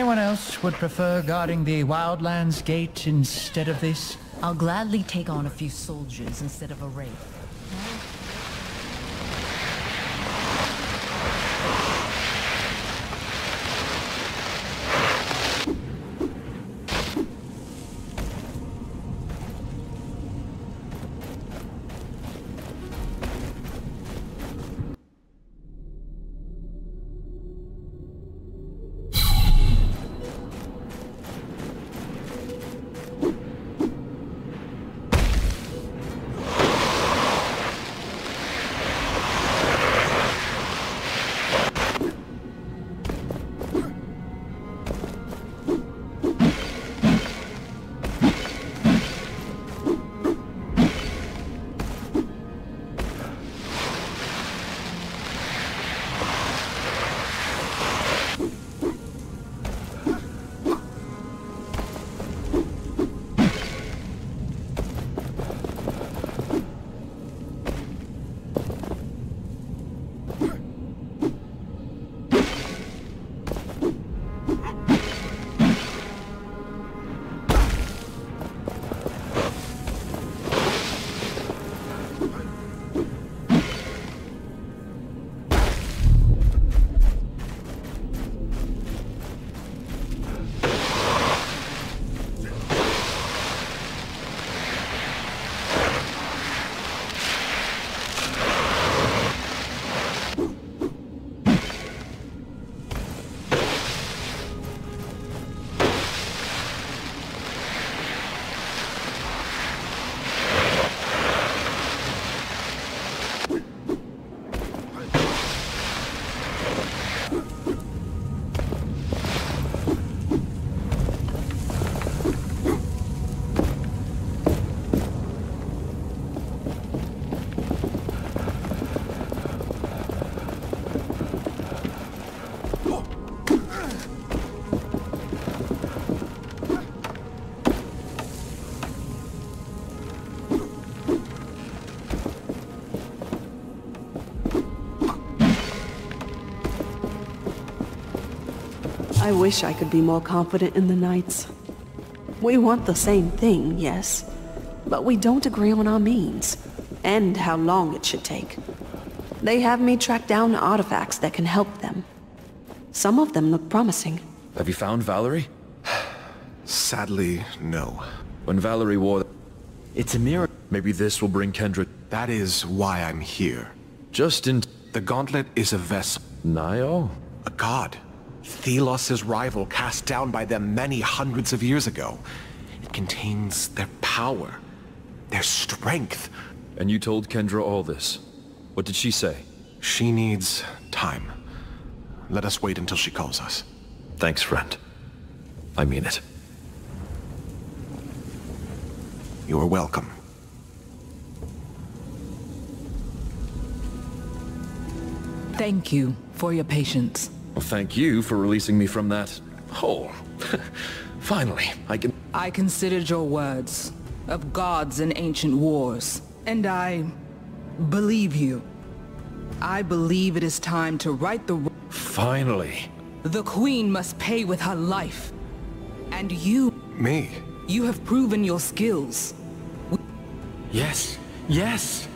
anyone else would prefer guarding the Wildlands Gate instead of this? I'll gladly take on a few soldiers instead of a raid. I wish I could be more confident in the Knights. We want the same thing, yes, but we don't agree on our means, and how long it should take. They have me track down artifacts that can help them. Some of them look promising. Have you found Valerie? Sadly, no. When Valerie wore... It's a miracle. Maybe this will bring Kendrick. That is why I'm here. Just in... The gauntlet is a vessel. Nio? A god. Thelos' rival, cast down by them many hundreds of years ago. It contains their power, their strength. And you told Kendra all this. What did she say? She needs time. Let us wait until she calls us. Thanks, friend. I mean it. You are welcome. Thank you for your patience. Well, thank you for releasing me from that hole. Finally, I considered your words of gods and ancient wars, and I believe you. I believe it is time to right the wrong. Finally. The Queen must pay with her life. And you... Me? You have proven your skills. Yes, yes.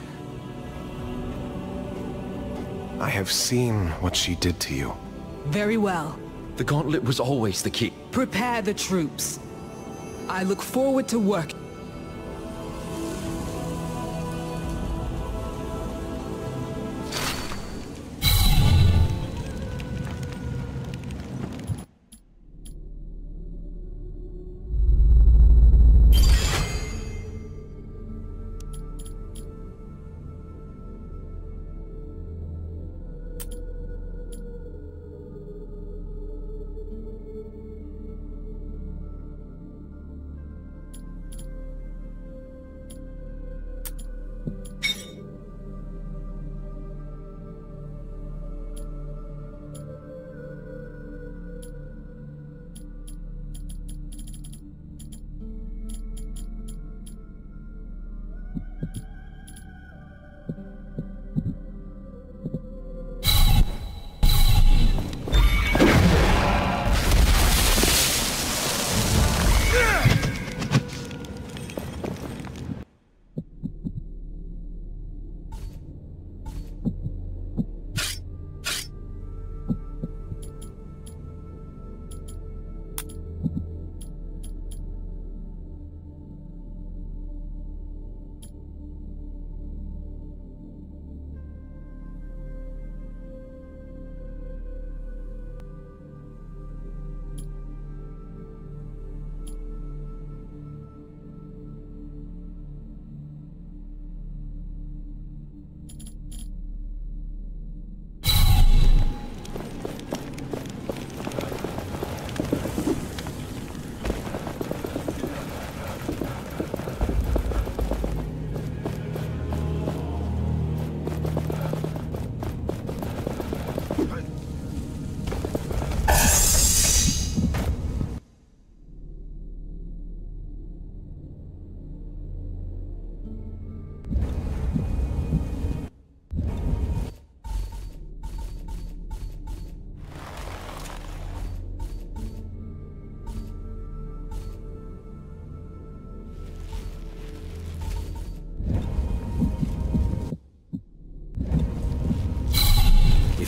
I have seen what she did to you. Very well. The gauntlet was always the key. Prepare the troops. I look forward to work.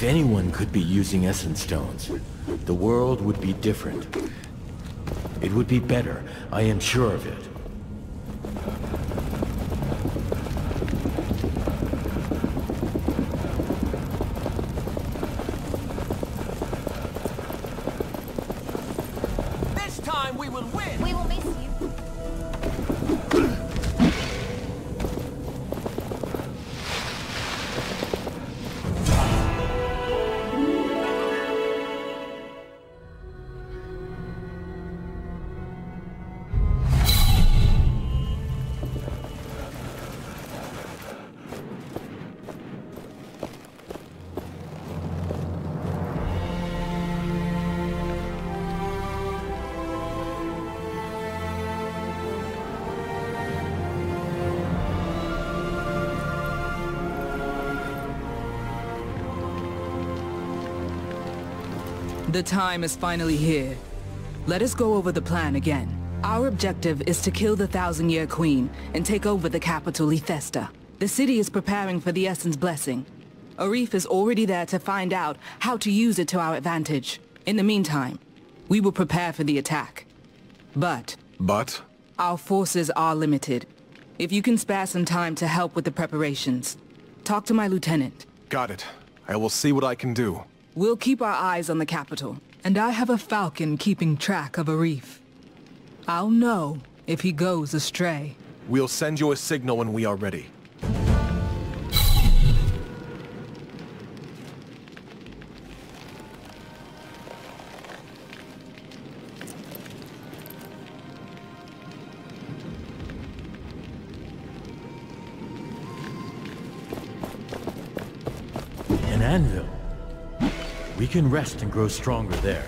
anyone could be using Essence Stones, the world would be different. It would be better, I am sure of it. The time is finally here. Let us go over the plan again. Our objective is to kill the Thousand-Year Queen and take over the capital, Lethesta. The city is preparing for the Essence Blessing. Arif is already there to find out how to use it to our advantage. In the meantime, we will prepare for the attack. But? Our forces are limited. If you can spare some time to help with the preparations, talk to my lieutenant. Got it. I will see what I can do. We'll keep our eyes on the capital, and I have a falcon keeping track of Arif. I'll know if he goes astray. We'll send you a signal when we are ready. An anvil. We can rest and grow stronger there.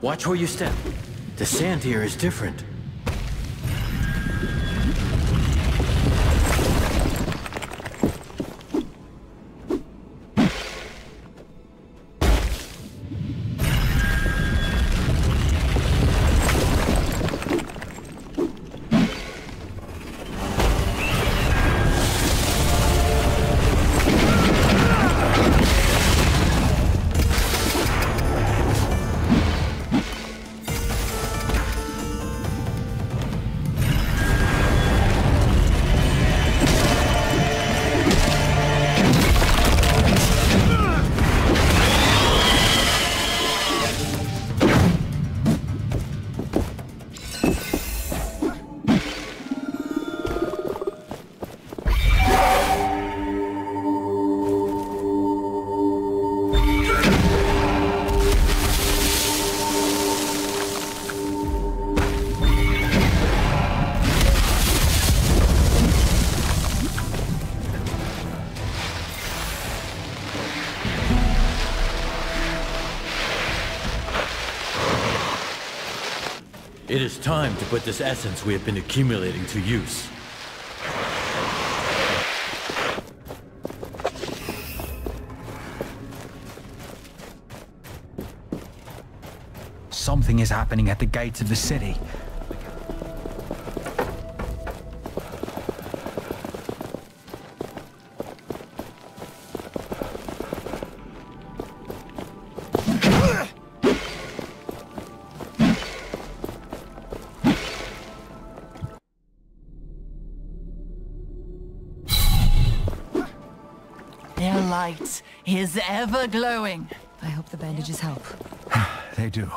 Watch where you step. The sand here is different. It is time to put this essence we have been accumulating to use. Something is happening at the gates of the city. Light is ever glowing. I hope the bandages help. They do.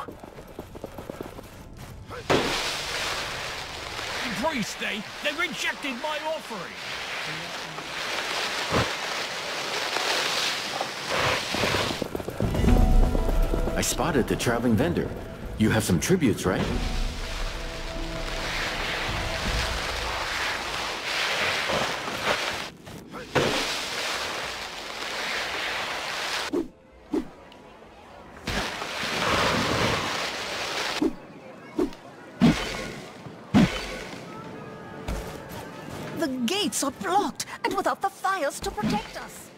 Embrace, they rejected my offering. I spotted the traveling vendor. You have some tributes, right? gates are blocked, and without the fires to protect us.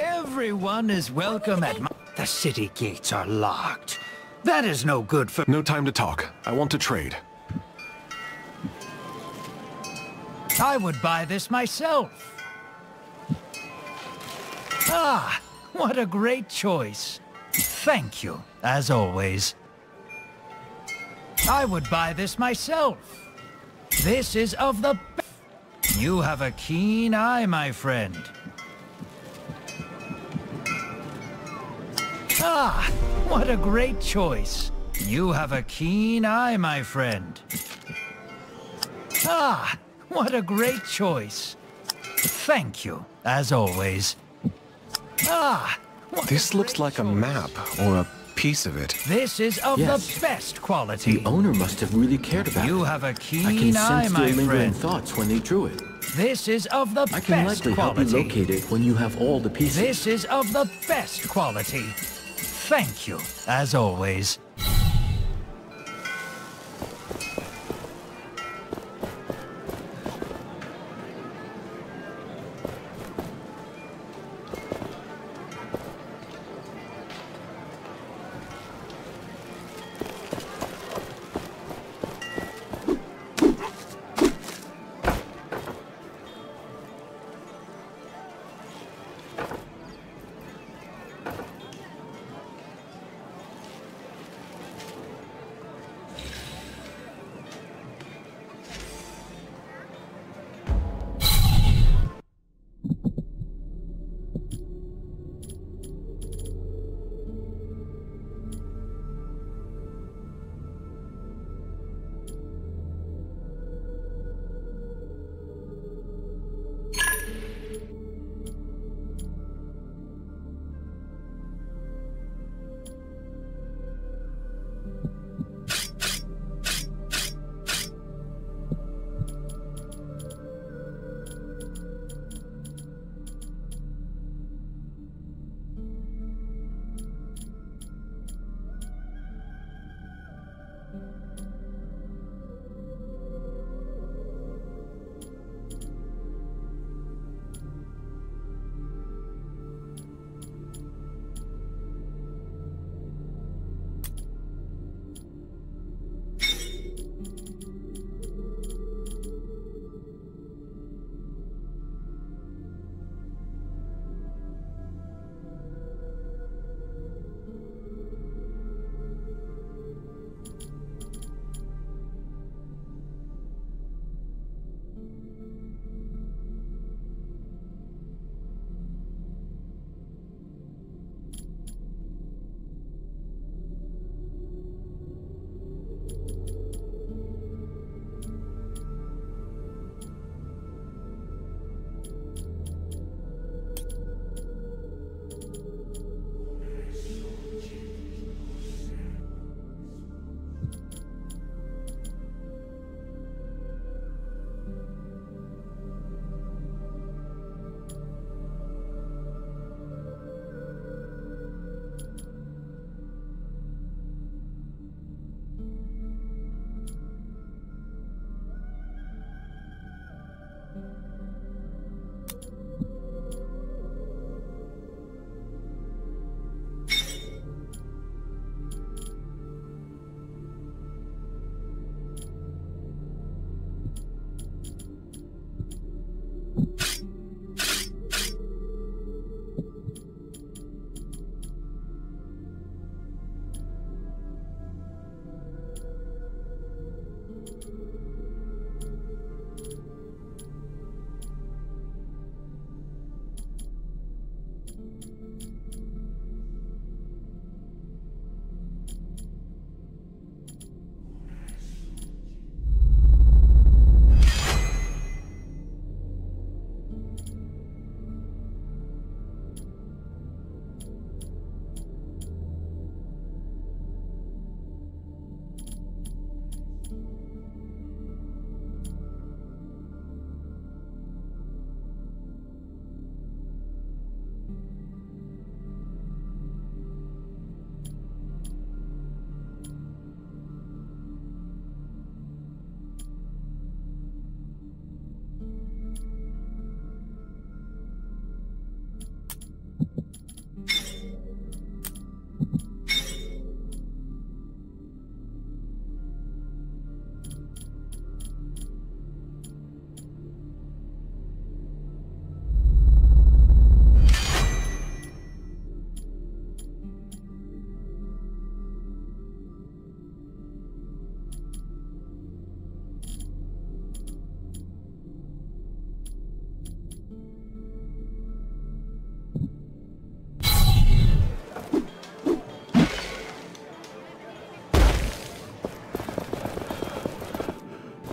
Everyone is welcome at my... The city gates are locked. That is no good for... No time to talk. I want to trade. I would buy this myself. Ah, what a great choice. Thank you, as always. I would buy this myself. This is of the best. You have a keen eye, my friend. Ah, what a great choice. You have a keen eye, my friend. Ah, what a great choice. Thank you, as always. Ah, this looks like a map, or a piece of it. This is of the best quality. The owner must have really cared about it. You have a keen eye, my friend. I can sense their lingering thoughts when they drew it. This is of the best quality. I can likely help you locate it when you have all the pieces. This is of the best quality. Thank you, as always.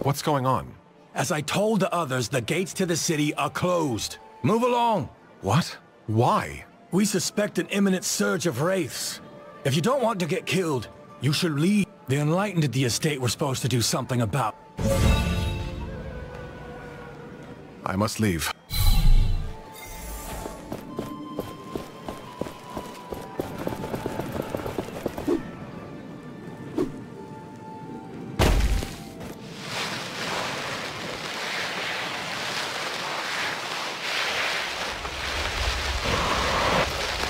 What's going on? As I told the others, the gates to the city are closed. Move along. What? Why? We suspect an imminent surge of wraiths. If you don't want to get killed, you should leave. The Enlightened at the estate were supposed to do something about. I must leave.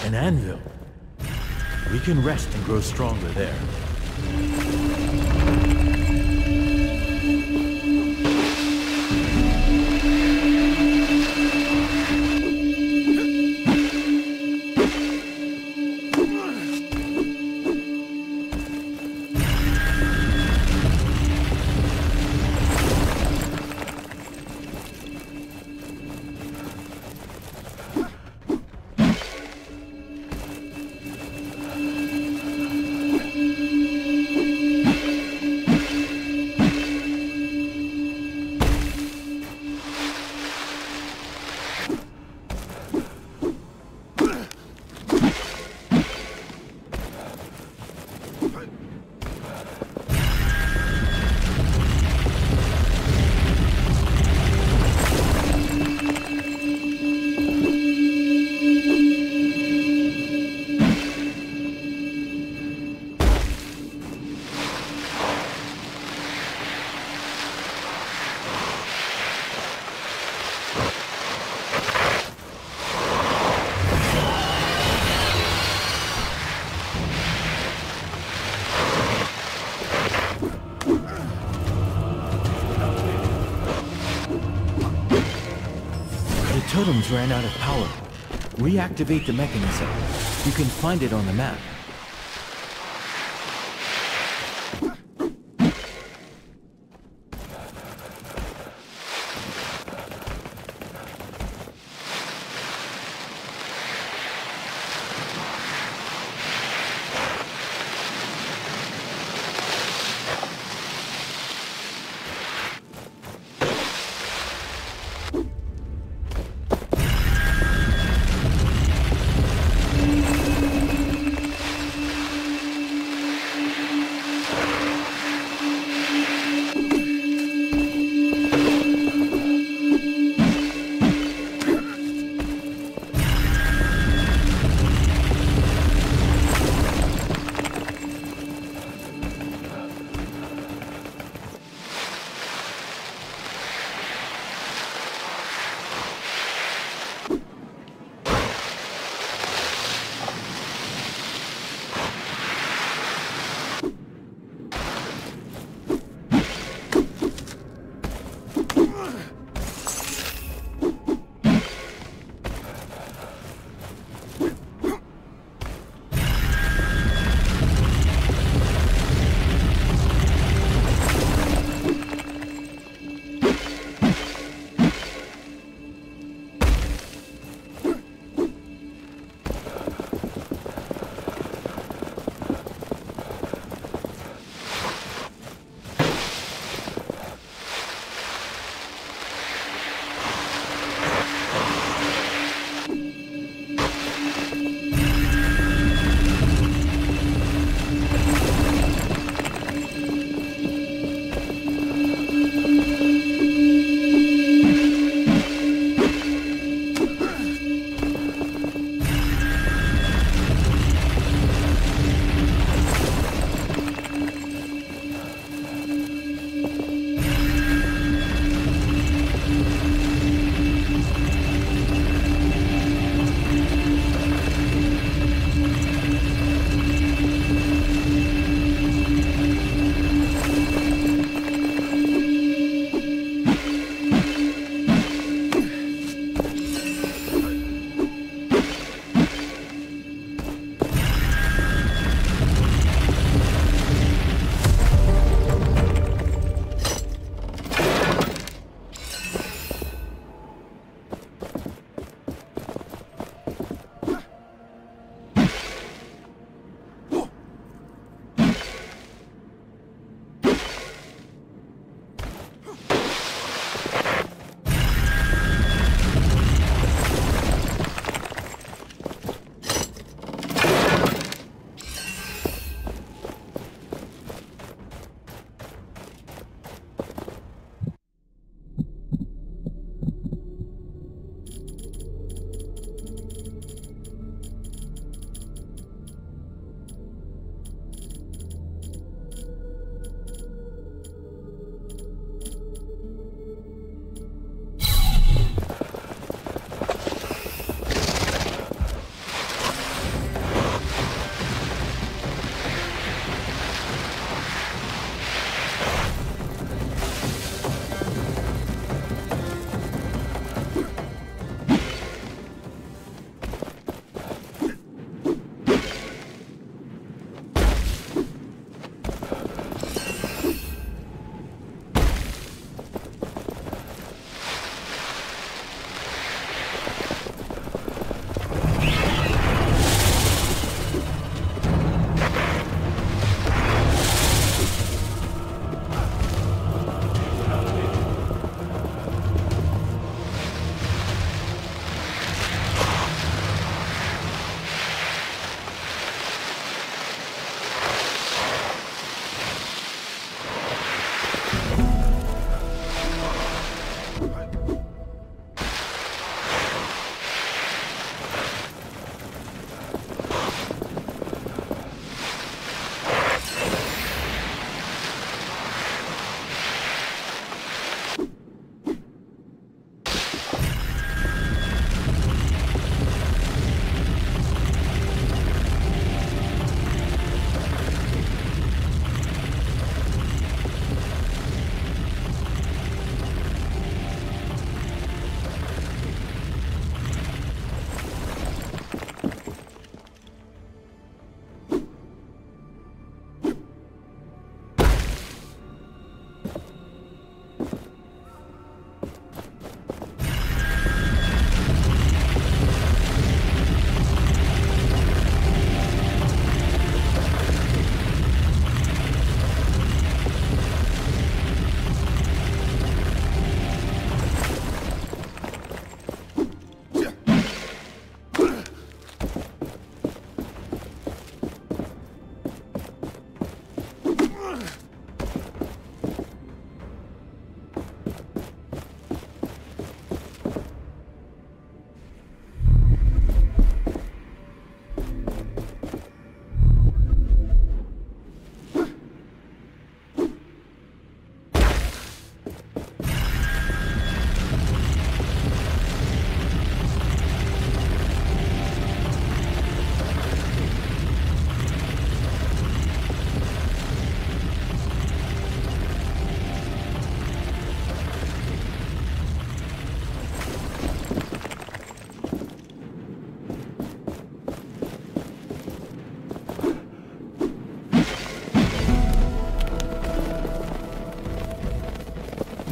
An anvil. We can rest and grow stronger there. Totems ran out of power. Reactivate the mechanism. You can find it on the map.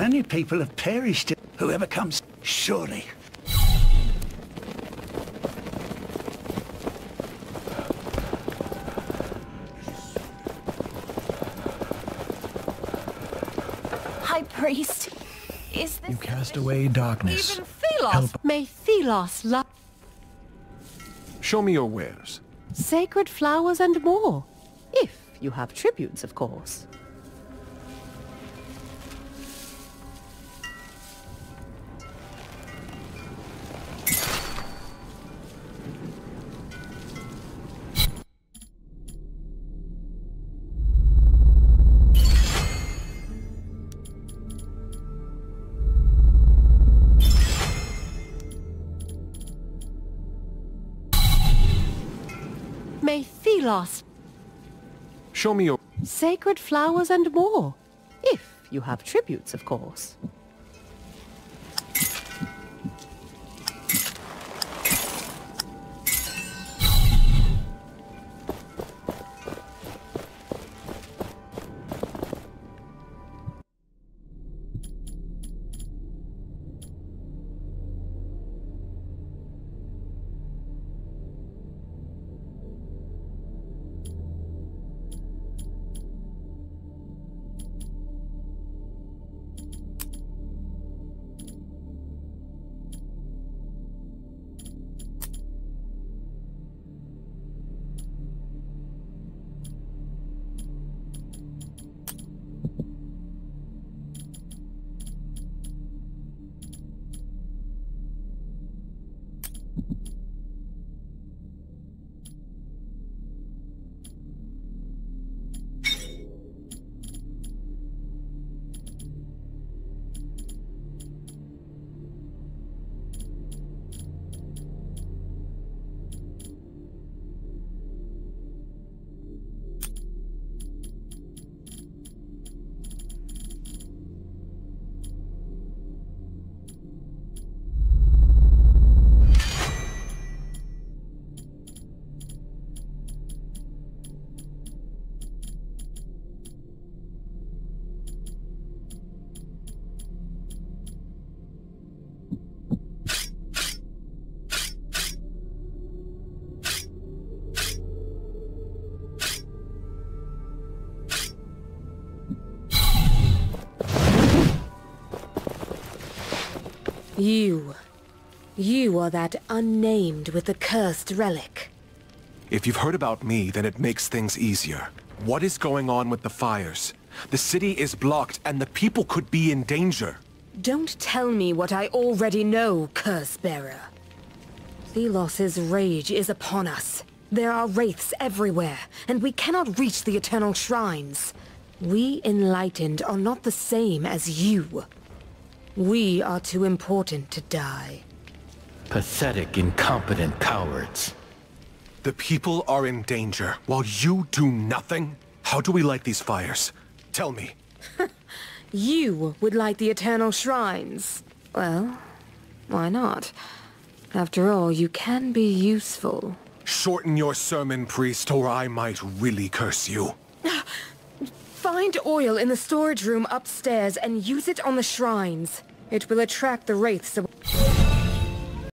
many people have perished. Whoever comes, surely. High Priest, is this... You cast away darkness. Even Thelos. Help. May Thelos love... Show me your wares. Sacred flowers and more. If you have tributes, of course. May Thelos. Show me your sacred flowers and more, if you have tributes, of course. You are that unnamed with the cursed relic. If you've heard about me, then it makes things easier. What is going on with the fires? The city is blocked and the people could be in danger. Don't tell me what I already know, Curse-bearer. Thelos' rage is upon us. There are wraiths everywhere, and we cannot reach the eternal shrines. We enlightened are not the same as you. We are too important to die. Pathetic, incompetent cowards. The people are in danger, while you do nothing? How do we light these fires? Tell me. You would light the eternal shrines. Well, why not? After all, you can be useful. Shorten your sermon, priest, or I might really curse you. Find oil in the storage room upstairs and use it on the shrines. It will attract the wraiths away.